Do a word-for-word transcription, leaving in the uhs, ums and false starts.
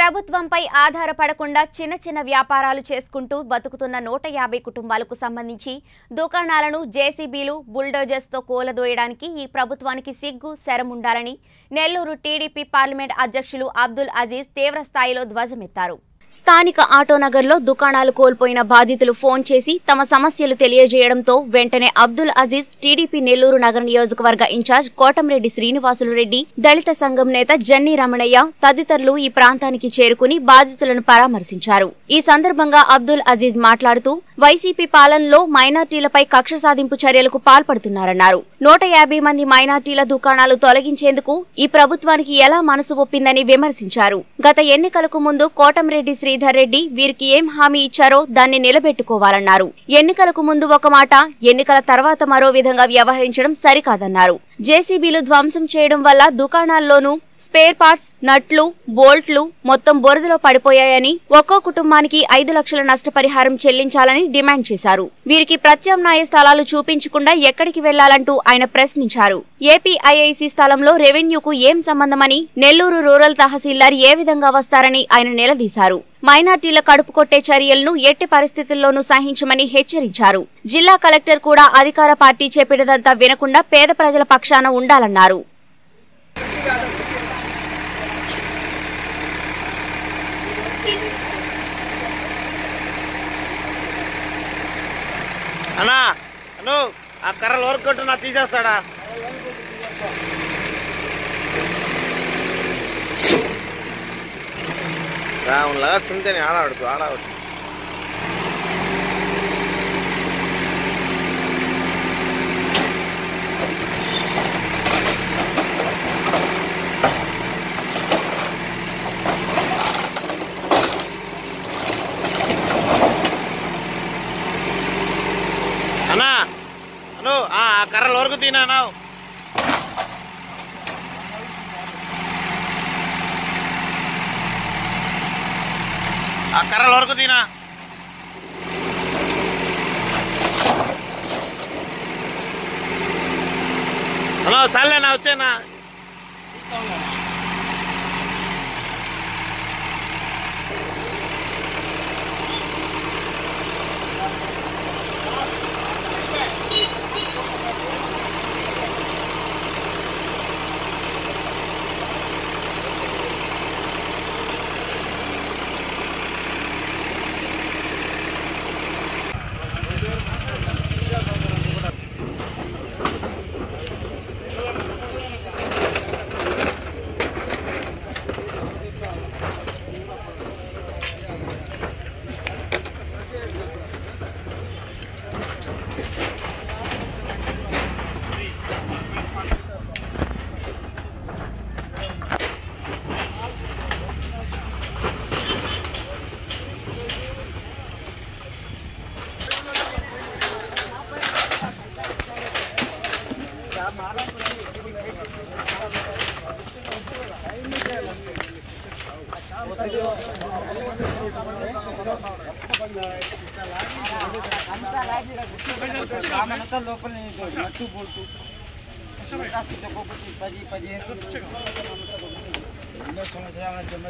ప్రభుత్వంపై ఆధారపడకుండా చిన్న చిన్న వ్యాపారాలు చేసుకుంటూ బతుకుతున్న నూట యాభై కుటుంబాలకు సంబంధించి దుకాణాలను జేసీబీలు బుల్డోజర్స్ తో కూలదోయడానికి ఈ ప్రభుత్వానికి సిగ్గు శరం ఉండాలని నెల్లూరు టీడీపీ పార్లమెంట్ అధ్యక్షులు అబ్దుల్ అజీజ్ తీవ్ర స్థాయిలో ధ్వజమెత్తారు. స్థానిక ఆటోనగర్లో దుకాణాలు కోల్పోయిన బాధితులు ఫోన్ చేసి తమ సమస్యలు తెలియజేయడంతో వెంటనే అబ్దుల్ అజీజ్, టీడీపీ నెల్లూరు నగర నియోజకవర్గ ఇన్ఛార్జ్ కోటంరెడ్డి శ్రీనివాసులు రెడ్డి, దళిత సంఘం నేత జన్ని రమణయ్య తదితరులు ఈ ప్రాంతానికి చేరుకుని బాధితులను పరామర్శించారు. ఈ సందర్భంగా అబ్దుల్ అజీజ్ మాట్లాడుతూ, వైసీపీ పాలనలో మైనార్టీలపై కక్ష సాధింపు చర్యలకు పాల్పడుతున్నారన్నారు. నూట యాభై మంది మైనార్టీల దుకాణాలు తొలగించేందుకు ఈ ప్రభుత్వానికి ఎలా మనసు ఒప్పిందని విమర్శించారు. గత ఎన్నికలకు ముందు కోటంరెడ్డి శ్రీధర్ రెడ్డి వీరికి ఏం హామీ ఇచ్చారో దాన్ని నిలబెట్టుకోవాలన్నారు. ఎన్నికలకు ముందు ఒక మాట, ఎన్నికల తర్వాత మరో విధంగా వ్యవహరించడం సరికాదన్నారు. జేసీబీలు ధ్వంసం చేయడం వల్ల దుకాణాల్లోనూ స్పేర్ పార్ట్స్, నట్లు, బోల్ట్లు మొత్తం బొరదలో పడిపోయాయని, ఒక్కో కుటుంబానికి ఐదు లక్షల నష్టపరిహారం చెల్లించాలని డిమాండ్ చేశారు. వీరికి ప్రత్యామ్నాయ స్థలాలు చూపించకుండా ఎక్కడికి వెళ్లాలంటూ ఆయన ప్రశ్నించారు. ఏపీఐఐసి స్థలంలో రెవెన్యూకు ఏం సంబంధమని, నెల్లూరు రూరల్ తహసీల్దార్ ఏ విధంగా వస్తారని ఆయన నిలదీశారు. మైనార్టీల కడుపు కొట్టే చర్యలను ఎట్టి పరిస్థితుల్లోనూ సహించమని హెచ్చరించారు. జిల్లా కలెక్టర్ కూడా అధికార పార్టీ చెప్పినదంతా వినకుండా పేద ప్రజల పక్షాన ఉండాలన్నారు. అన్నా అను ఆ కర్రలు వర్కౌట్ నా తీసేస్తాడా? రావులాగా చింతని ఆడాడు ఆడాడు అన్నా అను ఆ కర్రలు వరకు తినా అన్నావు. ఆ కర్రలు వరకు తినా హలో చాలేనా వచ్చేనా? లోపల నట్టు బోల్టు పది పదిహేను ఎన్నో సంవత్సరాల జమ్మ